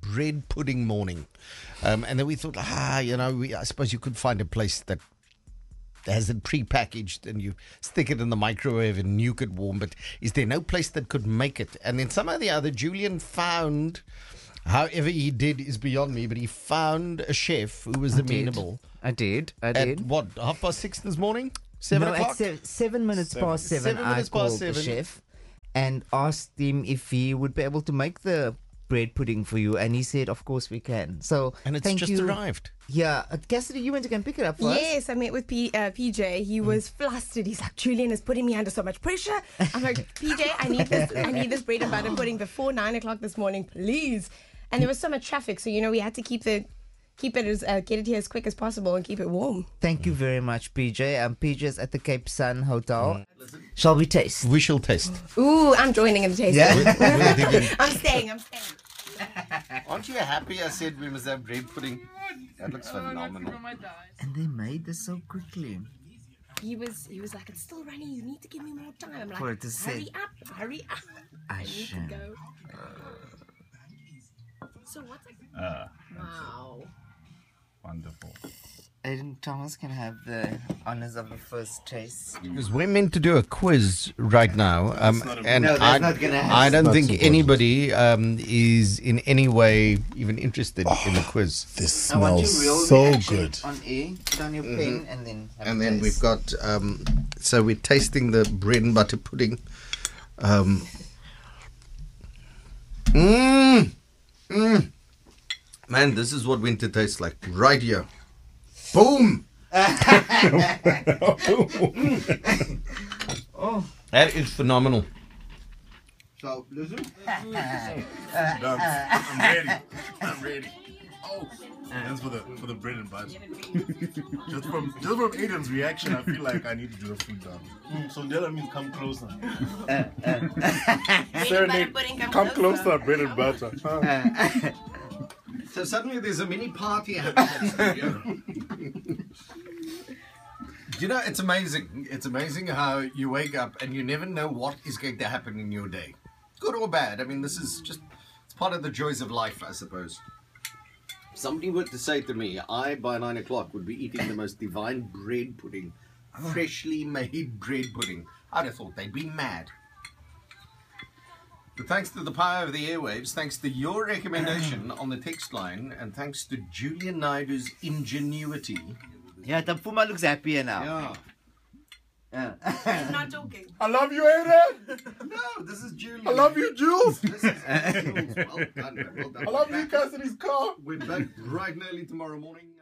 bread pudding morning. And then we thought, I suppose you could find a place that has it prepackaged and you stick it in the microwave and nuke it warm. But is there no place that could make it? And then somehow or the other, Julian found, however he did is beyond me, but he found a chef who was amenable. I did. At what, 6:30 this morning? 7 o'clock? At 7 minutes past seven, I called the chef and asked him if he would be able to make the bread pudding for you, and he said, "Of course we can." So, and it's just arrived. Yeah, Cassidy, you went to go and pick it up for us. Yes, I met with PJ. He was flustered. He's like, "Julian is putting me under so much pressure." I'm like, "PJ, I need this bread and butter pudding before 9 o'clock this morning, please." And there was so much traffic, so we had to get it here as quick as possible and keep it warm. Thank you very much, PJ. PJ's at the Cape Sun Hotel. Shall we taste? We shall taste. Ooh, I'm joining in the taste. Yeah. I'm staying. Aren't you happy I said we must have bread pudding? That looks phenomenal. And they made this so quickly. He was like, "It's still running, you need to give me more time." I'm like, hurry up. I need to go. So what's it? Wow. Wonderful. Aden Thomas can have the honors of the first taste. Because we're meant to do a quiz right now, I don't think anybody is in any way even interested in the quiz. This smells so good. On air, put on your pen, and then we've got. So we're tasting the bread and butter pudding. Man, this is what winter tastes like right here. Boom! That is phenomenal. So, listen. I'm ready. Oh, that's for the bread and butter. just from Aiden's reaction, I feel like I need to do a food down. So Della means come closer. Serenade, come closer, bread and butter. So suddenly there's a mini party happening. It's amazing. It's amazing how you wake up and you never know what is going to happen in your day. Good or bad. I mean, this is just, it's part of the joys of life, I suppose. If somebody were to say to me, I, by 9 o'clock, would be eating the most divine bread pudding, freshly made bread pudding, I'd have thought they'd be mad. But thanks to the power of the airwaves, thanks to your recommendation on the text line, and thanks to Julian Nider's ingenuity. Yeah, Tapuma looks happier now. Yeah. He's not joking. I love you, Aiden. No, this is Julian. I love you, Jules. This is Jules. Well done. I love you, Cassidy's car. We're back bright and early tomorrow morning.